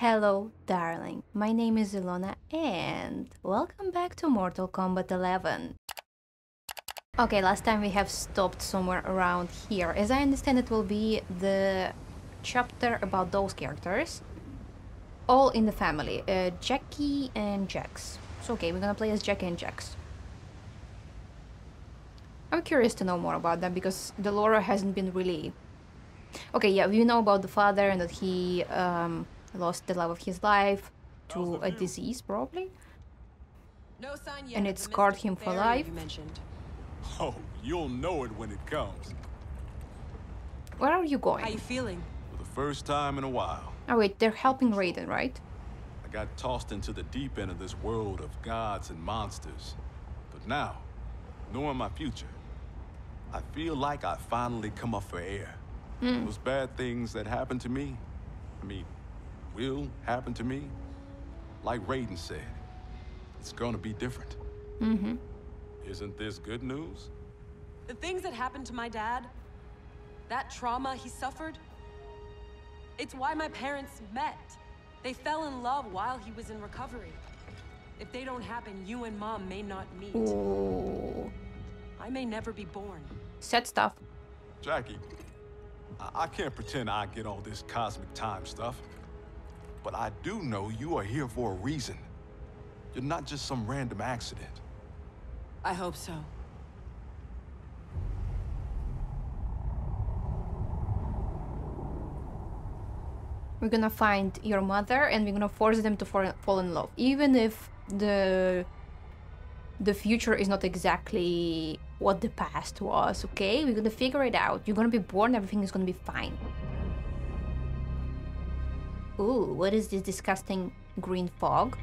Hello darling, my name is Ilona and welcome back to Mortal Kombat 11. Okay, last time we have stopped somewhere around here. As I understand, it will be the chapter about those characters. All in the family, Jacqui and Jax. So okay, we're gonna play as Jacqui and Jax. I'm curious to know more about them because the lore hasn't been really... Okay, yeah, we know about the father and that he... lost the love of his life to a disease, probably. No sign yet, and it scarred him for life. Oh, you'll know it when it comes. Where are you going? How you feeling? For the first time in a while. Oh wait, they're helping Raiden, right? I got tossed into the deep end of this world of gods and monsters. But now, knowing my future, I feel like I finally come up for air. Those bad things that happened to me, will happen to me, like Raiden said, it's gonna be different. Isn't this good news? The things that happened to my dad, that trauma he suffered, it's why my parents met. They fell in love while he was in recovery. If they don't happen, you and Mom may not meet. Ooh. I may never be born. Sad stuff. Jacqui, I can't pretend I get all this cosmic time stuff. But I do know you are here for a reason. You're not just some random accident. I hope so. We're gonna find your mother and we're gonna force them to fall in love. Even if the future is not exactly what the past was, okay? We're gonna figure it out. You're gonna be born, everything is gonna be fine. Ooh, what is this disgusting green fog?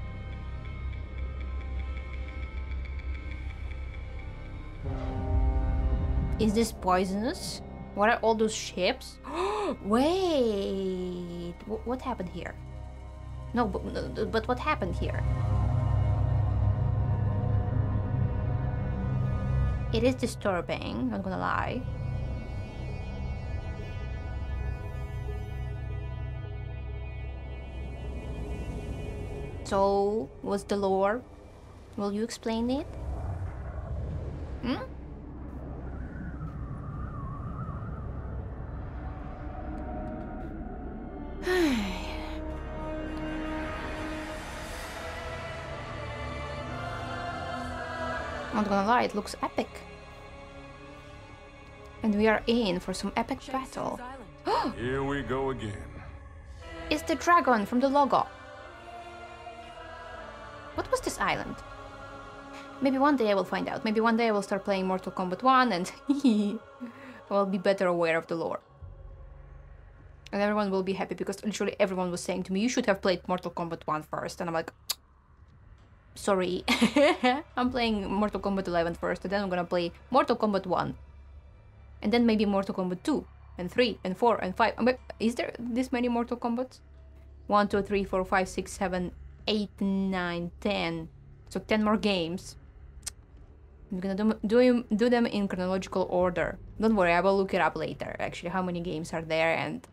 Is this poisonous? What are all those ships? Wait, what happened here? No, but what happened here? It is disturbing, not gonna lie. So, what's the lore? Will you explain it? Not gonna lie, it looks epic. And we are in for some epic battle. Here we go again. It's the dragon from the logo. What was this island? Maybe one day I will find out. Maybe one day I will start playing Mortal Kombat 1 and I will be better aware of the lore. And everyone will be happy because literally everyone was saying to me, you should have played Mortal Kombat 1 first. And I'm like, sorry. I'm playing Mortal Kombat 11 first and then I'm gonna play Mortal Kombat 1. And then maybe Mortal Kombat 2 and 3 and 4 and 5. Is there this many Mortal Kombats? 1, 2, 3, 4, 5, 6, 7... 8, 9, 10, so 10 more games. I'm gonna do them in chronological order. Don't worry, I will look it up later, actually, how many games are there and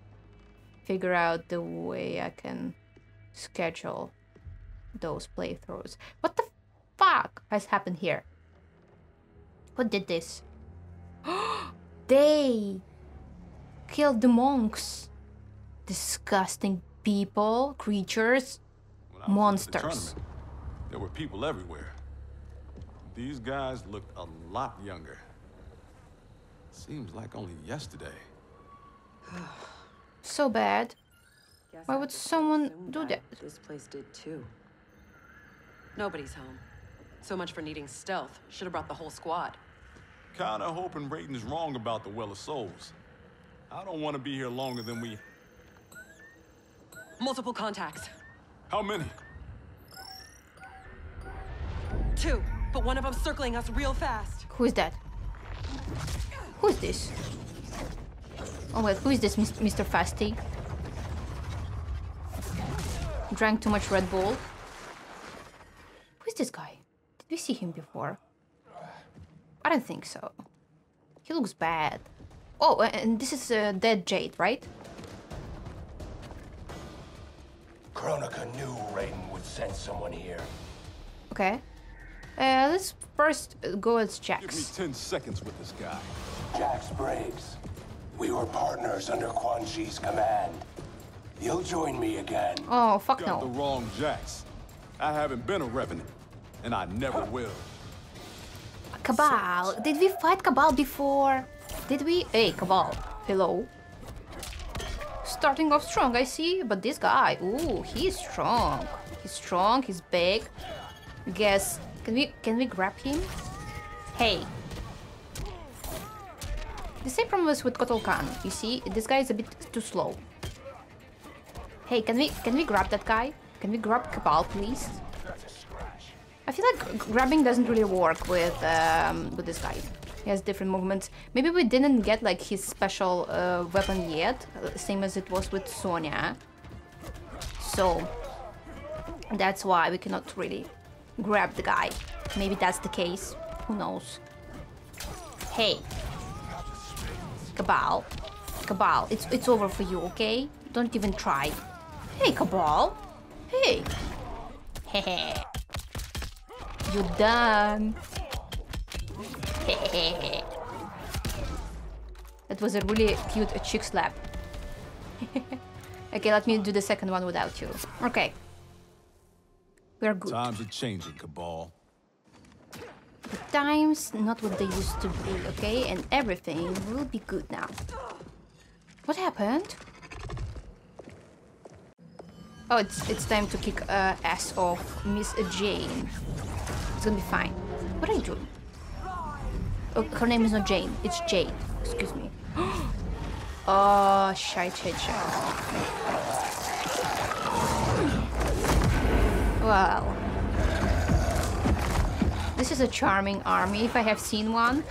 figure out the way I can schedule those playthroughs. What the fuck has happened here? Who did this? They killed the monks. Disgusting people, creatures. Monsters. There were people everywhere. These guys looked a lot younger. Seems like only yesterday. So bad. Why would someone do that? This place did too. Nobody's home. So much for needing stealth. Should have brought the whole squad. Kinda hoping Raiden's wrong about the Well of Souls. I don't want to be here longer than we... Multiple contacts. How many? 2, but one of them circling us real fast. Who is that? Who is this? Oh wait, who is this Mr. Fasty? Drank too much Red Bull. Who is this guy? Did we see him before? I don't think so. He looks bad. Oh, and this is dead Jade, right? Kronika knew Raiden would send someone here. Okay. Let's first go as Jax. Give me 10 seconds with this guy. Jax Briggs. We were partners under Quan Chi's command. You'll join me again. Oh, fuck no. Got the wrong Jax. I haven't been a revenant, and I never will. Kabal. Did we fight Kabal before? Did we? Hey, Kabal. Hello. Starting off strong, I see. But this guy, ooh, he's strong. He's strong. He's big. I guess can we grab him? Hey. The same problem is with Kotal Kahn. You see, this guy is a bit too slow. Hey, can we grab that guy? Can we grab Kabal, please? I feel like grabbing doesn't really work with this guy. He has different movements. Maybe we didn't get like his special weapon yet, same as it was with Sonya. So that's why we cannot really grab the guy. Maybe that's the case. Who knows? Hey, Kabal, Kabal, it's over for you, okay? Don't even try. Hey, Kabal. Hey. Hehe. You're done. Hehe. That was a really cute chick slap. Okay, let me do the second one without you. Okay. We're good. Times are changing, Kabal. The times not what they used to be, okay? And everything will be good now. What happened? Oh, it's time to kick ass off Miss Jane. It's gonna be fine. What are you doing? Oh, her name is not Jane. It's Jade. Excuse me. Oh, shy. Wow. This is a charming army, if I have seen one.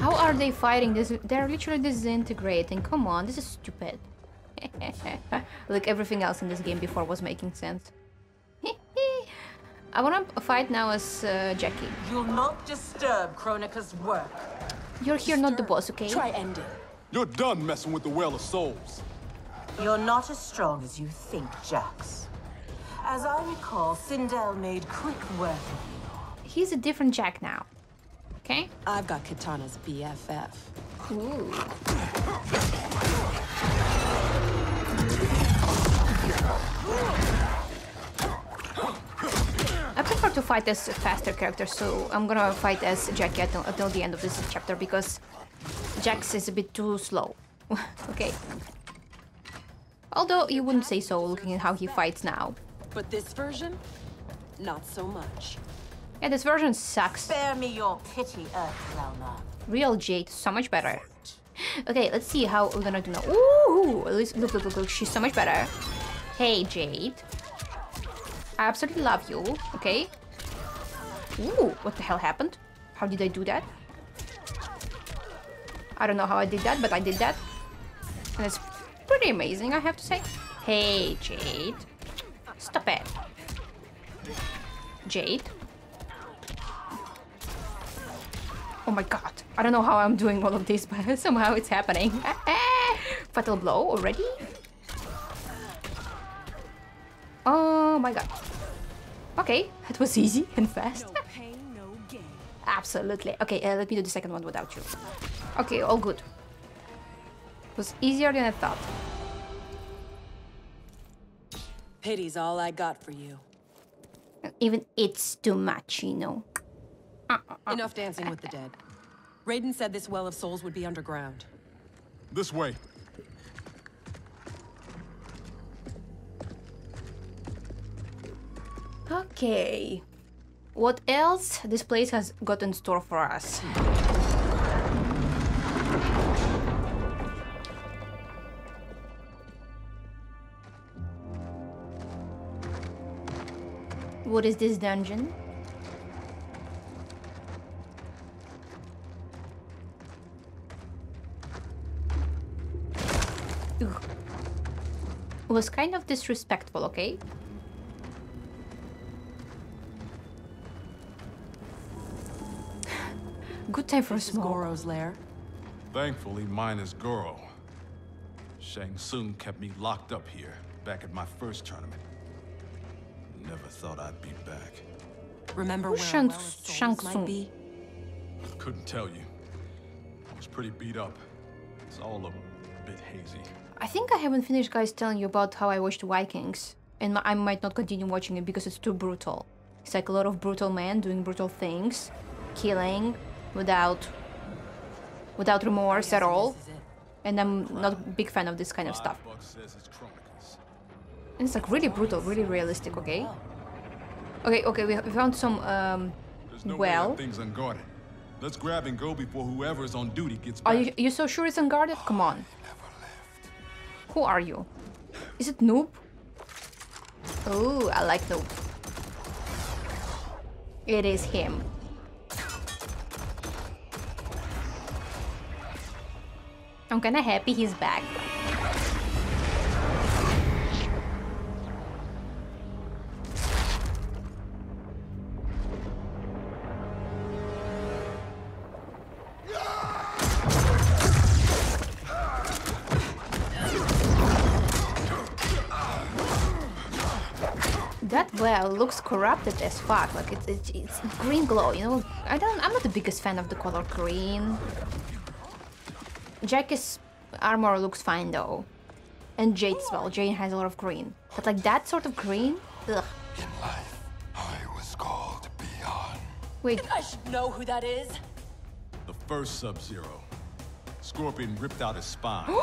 How are they fighting this? They're literally disintegrating. Come on, this is stupid. Like everything else in this game before was making sense. I wanna fight now as Jacqui. You'll not disturb Kronika's work. You're here, not the boss, okay? Try ending. You're done messing with the Well of Souls. You're not as strong as you think, Jax. As I recall, Sindel made quick work of you. He's a different Jack now. Okay? I've got Kitana's BFF. Ooh. I prefer to fight as a faster character, so I'm gonna fight as Jacqui until the end of this chapter, because Jax is a bit too slow. Okay. Although you wouldn't say so, looking at how he fights now. But this version, not so much. Yeah, this version sucks. Spare me your pity, Earth. Real Jade, so much better. Okay, let's see how we're gonna do now. Ooh, look, she's so much better. Hey, Jade. I absolutely love you, okay? Ooh, what the hell happened? How did I do that? I don't know how I did that, but I did that. And it's pretty amazing, I have to say. Hey, Jade. Stop it. Jade. Oh my god. I don't know how I'm doing all of this, but somehow it's happening. Fatal blow already? Oh my god. Okay, that was easy and fast. No pain, no gain. Absolutely. Okay, let me do the second one without you. Okay, all good. It was easier than I thought. Pity's all I got for you. Even it's too much, you know. Enough dancing with the dead. Raiden said this Well of Souls would be underground. This way. Okay. What else this place has got in store for us? What is this dungeon? Ugh. It was kind of disrespectful, okay? Good time for a smoke. Goro's lair. Thankfully, mine is Goro. Shang Tsung kept me locked up here. back at my first tournament. Never thought I'd be back. Remember where Shang Tsung might be? Couldn't tell you. I was pretty beat up. It's all a bit hazy. I think I haven't finished, guys, telling you about how I watched Vikings. And I might not continue watching it because it's too brutal. It's like a lot of brutal men doing brutal things. Killing without remorse at all. And I'm not a big fan of this kind of stuff. And it's like really brutal, really realistic, okay? Okay, we found some, well... Let's grab and go before whoever is on duty gets back. Are you so sure it's unguarded? Come on. Who are you? Is it Noob? Oh, I like Noob. It is him. I'm kinda happy he's back. That well looks corrupted as fuck, like it's green glow, you know? I'm not the biggest fan of the color green. Jacqui's armor looks fine though. And Jade as well. Jade has a lot of green. But like that sort of green? Ugh. In life, I was called Beyond. Wait. I think I should know who that is. The first Sub-Zero. Scorpion ripped out his spine.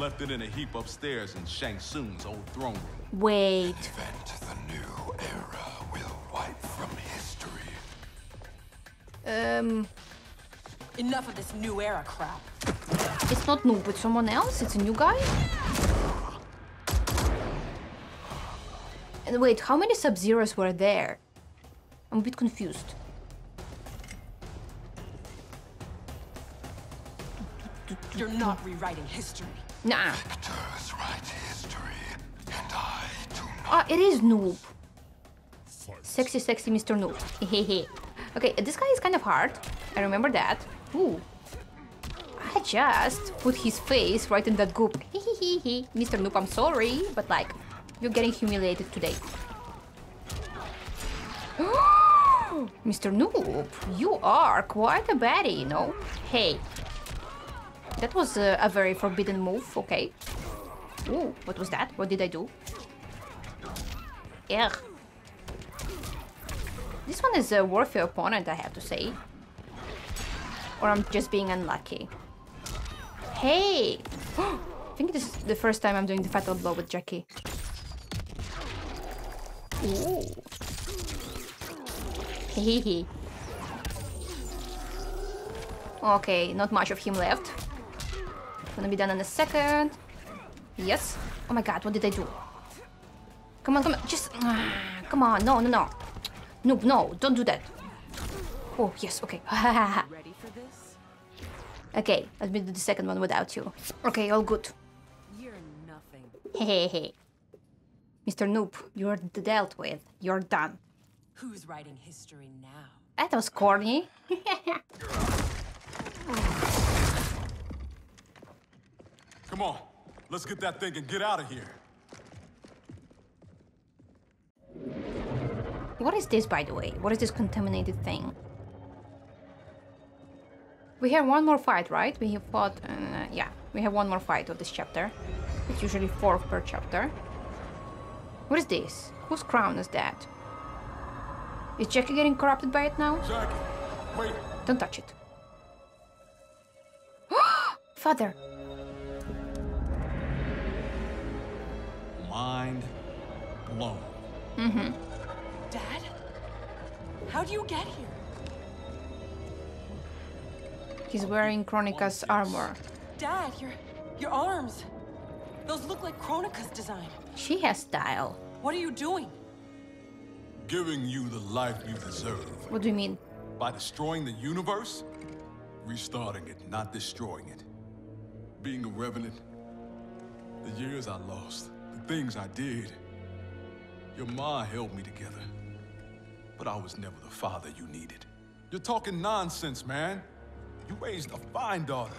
Left it in a heap upstairs in Shang Tsung's old throne room. Wait. An event the new era will wipe from history. Enough of this new era crap. It's not Noob, it's someone else. It's a new guy. And wait, how many Sub-Zeros were there? I'm a bit confused. You're not rewriting history. Nah. Victors write history, and I do not. Ah, it is Noob. Sexy, sexy Mr. Noob. Hehe. Okay, this guy is kind of hard. I remember that. Ooh. I just put his face right in that goop. Hehehehe. Mr. Noob, I'm sorry, but like, you're getting humiliated today. Mr. Noob, you are quite a baddie, you know? Hey. That was a very forbidden move, okay. Ooh, what was that? What did I do? Ugh. This one is a worthy opponent, I have to say. Or I'm just being unlucky. Hey! I think this is the first time I'm doing the fatal blow with Jacqui. Ooh. Hehehe. Okay, not much of him left. Gonna be done in a second. Yes. Oh my god, what did I do? Come on. Just... come on, no. Noob, no, don't do that. Oh, yes, okay. Ready for this? Okay, let me do the second one without you. Okay, all good. You're nothing. Hey. Mr. Noob, you're dealt with. You're done. Who's writing history now? That was corny. Come on, let's get that thing and get out of here. What is this, by the way? What is this contaminated thing? We have one more fight, right? We have fought... yeah, we have one more fight of this chapter. It's usually 4 per chapter. What is this? Whose crown is that? Is Jacqui getting corrupted by it now? Jacqui, wait. Don't touch it. Father! Mind blown. Mm-hmm. Dad? How do you get here? He's wearing Kronika's armor. Dad, your arms. Those look like Kronika's design. She has style. What are you doing? Giving you the life you deserve. What do you mean? By destroying the universe? Restarting it, not destroying it. Being a revenant. The years I lost. Things I did. Your ma held me together, but I was never the father you needed. You're talking nonsense, man. You raised a fine daughter.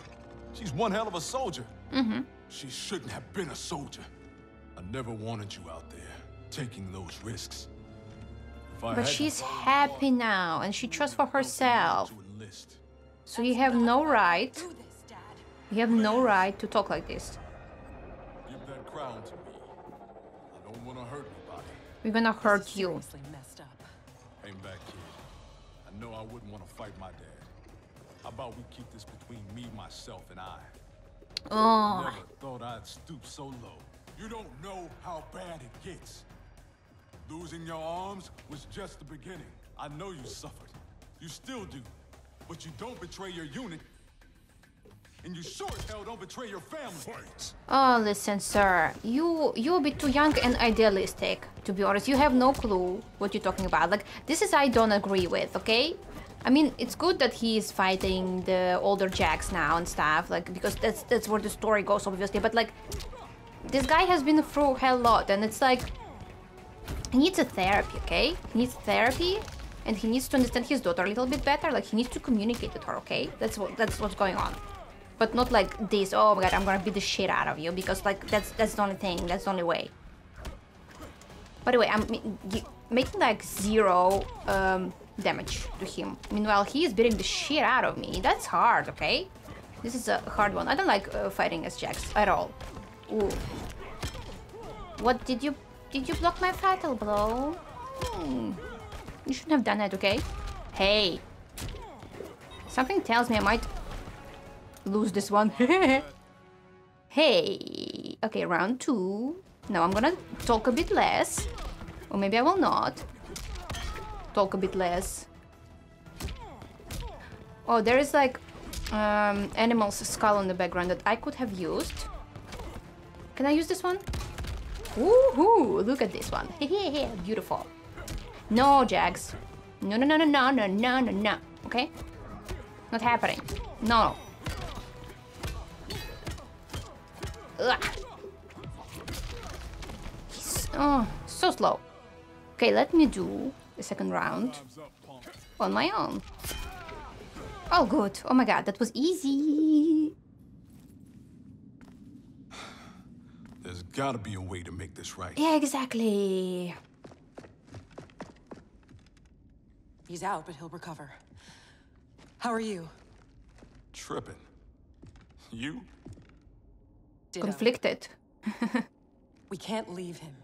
She's one hell of a soldier. Mm-hmm. She shouldn't have been a soldier. A I never wanted you out there, taking those risks. But she's happy now, and she trusts for herself. So you have no right. You have no right to talk like this. Give that crown to me. I don't want to hurt nobody. We're gonna hurt you. Hang back, kid. I know I wouldn't want to fight my dad. How about we keep this between me, myself, and I? Oh. Never thought I'd stoop so low. You don't know how bad it gets. Losing your arms was just the beginning. I know you suffered. You still do. But you don't betray your unit. And you sure as hell don't betray your family. Oh, listen, sir. You're a bit too young and idealistic, to be honest. You have no clue what you're talking about. Like, this is I don't agree with, okay? I mean, it's good that he is fighting the older Jax now and stuff, like, because that's where the story goes, obviously. But, like, this guy has been through hell a lot, and it's like... He needs a therapy, okay? He needs therapy, and he needs to understand his daughter a little bit better. Like, he needs to communicate with her, okay? That's what's going on. But not like this, oh my god, I'm gonna beat the shit out of you, because, like, that's the only thing, that's the only way. By the way, I'm making, like, zero damage to him. Meanwhile, he is beating the shit out of me. That's hard, okay? This is a hard one. I don't like fighting as Jax at all. Ooh. What did you... Did you block my fatal blow? Hmm. You shouldn't have done that, okay? Hey. Something tells me I might lose this one. Hey. Okay, round two. Now I'm gonna talk a bit less. Or maybe I will not. Talk a bit less. Oh, there is like animal's skull in the background that I could have used. Can I use this one? Woohoo! Look at this one. Hehehe, beautiful. No, Jax. No, no, no, no, no, no, no, no, no. Okay? Not happening. No. Ugh. He's oh, so slow. Okay, let me do the second round on my own. Oh, good. Oh my god, that was easy. There's gotta be a way to make this right. Yeah, exactly. He's out, but he'll recover. How are you? Tripping. You? Ditto. Conflicted. We can't leave him.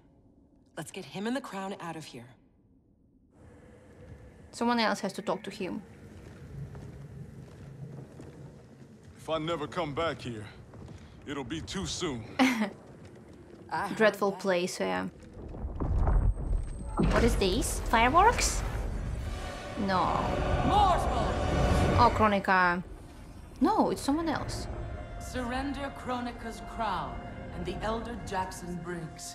Let's get him and the crown out of here. Someone else has to talk to him. If I never come back here, it'll be too soon. Dreadful place, yeah. What is this? Fireworks? No. Mortal! Oh, Kronika. No, it's someone else. Surrender Kronika's crown and the elder Jackson Briggs.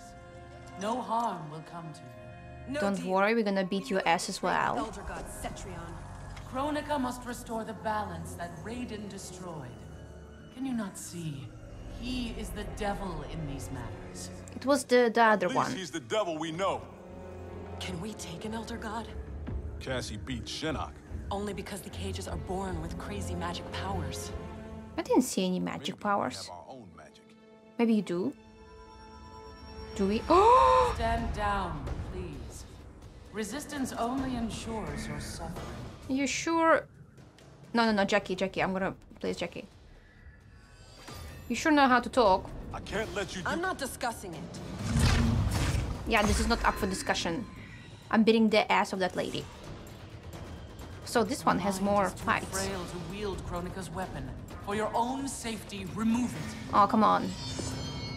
No harm will come to you. No Don't deal. Worry, we're gonna beat your ass as well. Elder God Cetrion. Kronika must restore the balance that Raiden destroyed. Can you not see? He is the devil in these matters. It was the other one. He's the devil we know. Can we take an elder god? Cassie beat Shinnok. Only because the cages are born with crazy magic powers. I didn't see any magic powers. Our own magic. Maybe you do. Do we? Oh! Stand down, please. Resistance only ensures your suffering. You sure? No, no, no, Jacqui. I'm gonna place Jacqui. You sure know how to talk. I can't let you do I'm not discussing it. Yeah, this is not up for discussion. I'm beating the ass of that lady. So this one has more fights. Frail to wield Kronika's weapon. For your own safety, remove it. Oh, come on.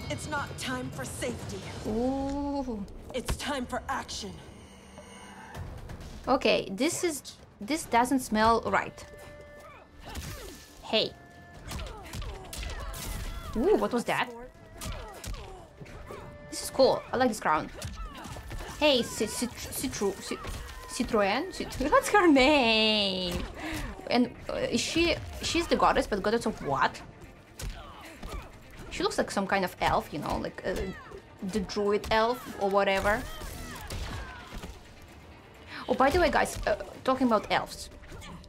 It's not time for safety. Ooh. It's time for action. Okay, this doesn't smell right. Hey. Ooh, what was that? This is cool. I like this crown. Hey, Citroën? What's her name? And she's the goddess, but goddess of what? She looks like some kind of elf, you know, like the druid elf or whatever. Oh, by the way, guys, talking about elves.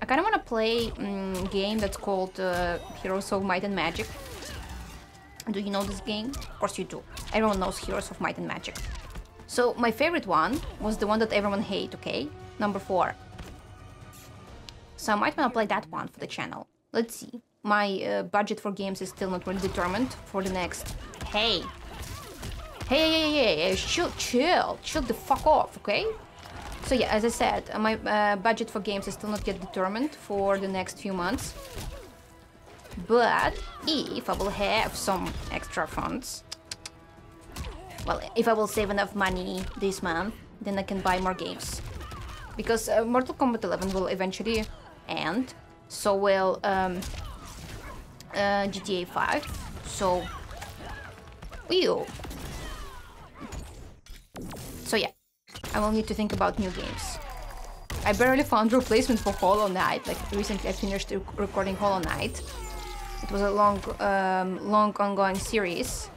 I kind of want to play a game that's called Heroes of Might and Magic. Do you know this game? Of course you do. Everyone knows Heroes of Might and Magic. So my favorite one was the one that everyone hates, okay? Number 4. So I might want to play that one for the channel. Let's see. My budget for games is still not really determined for the next... Hey! Hey, chill the fuck off, okay? So yeah, as I said, my budget for games is still not yet determined for the next few months. But if I will have some extra funds, well, if I will save enough money this month, then I can buy more games. Because Mortal Kombat 11 will eventually end, so will GTA 5, so... Ew. So yeah, I will need to think about new games. I barely found replacement for Hollow Knight. Like, recently I finished recording Hollow Knight. It was a long ongoing series,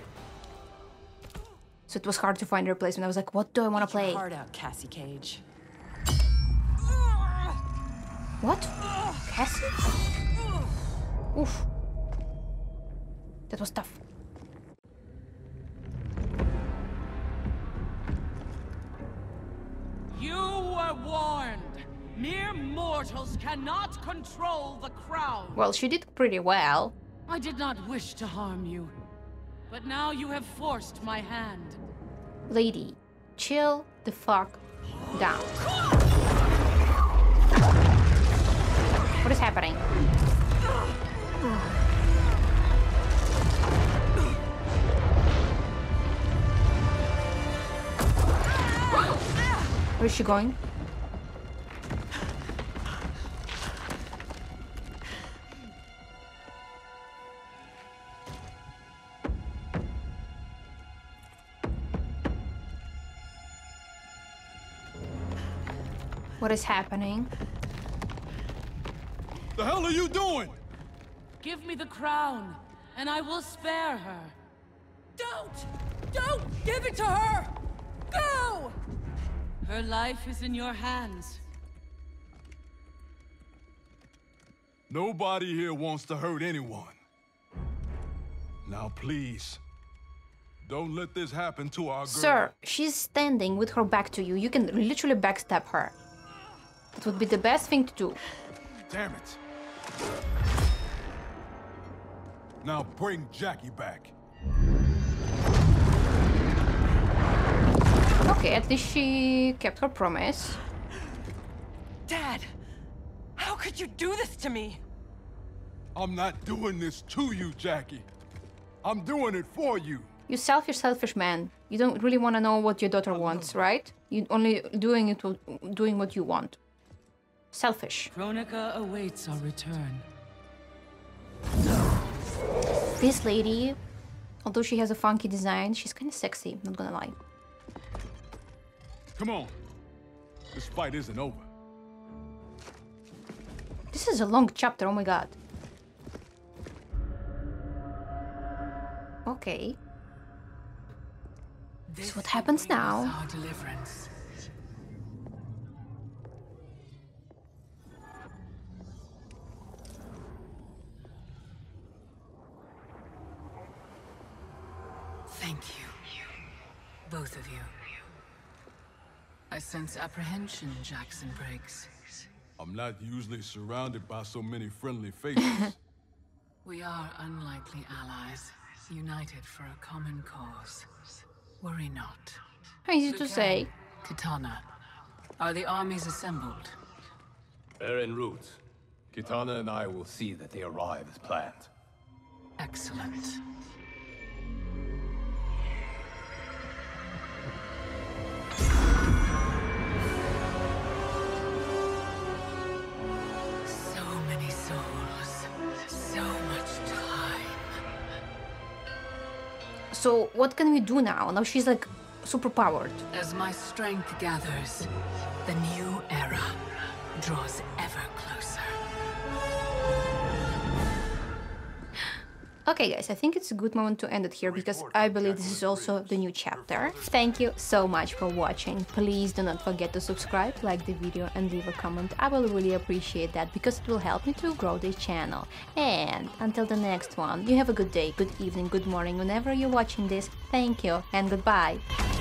so it was hard to find a replacement. I was like, what do I want to play? Hard out, Cassie Cage. What? Cassie? Oof. That was tough. You were warned. Mere mortals cannot control the crowd. Well, she did pretty well. I did not wish to harm you, but now you have forced my hand. Lady, chill the fuck down. What is happening? Where is she going? What is happening? The hell are you doing? Give me the crown, and I will spare her. Don't give it to her! Go! Her life is in your hands. Nobody here wants to hurt anyone. Now please, don't let this happen to our girl. Sir, she's standing with her back to you. You can literally backstab her. It would be the best thing to do. Damn it. Now bring Jacqui back. Okay, at least she kept her promise. Dad, how could you do this to me? I'm not doing this to you, Jacqui. I'm doing it for you. You selfish man. You don't really want to know what your daughter wants, right? You're only doing what you want. Selfish. Kronika awaits our return. This lady, although she has a funky design, she's kind of sexy, not gonna lie. Come on. This fight isn't over. This is a long chapter, oh my god. Okay. So what happens now? Thank you, both of you. I sense apprehension, Jackson Briggs. I'm not usually surrounded by so many friendly faces. We are unlikely allies, united for a common cause. Worry not. How easy to say. Kitana, are the armies assembled? They're en route. Kitana and I will see that they arrive as planned. Excellent. So what can we do now? Now she's like super powered. As my strength gathers, the new era draws ever closer. Okay, guys, I think it's a good moment to end it here because I believe this is also the new chapter. Thank you so much for watching. Please do not forget to subscribe, like the video and leave a comment. I will really appreciate that because it will help me to grow this channel. And until the next one, you have a good day, good evening, good morning, whenever you're watching this. Thank you and goodbye.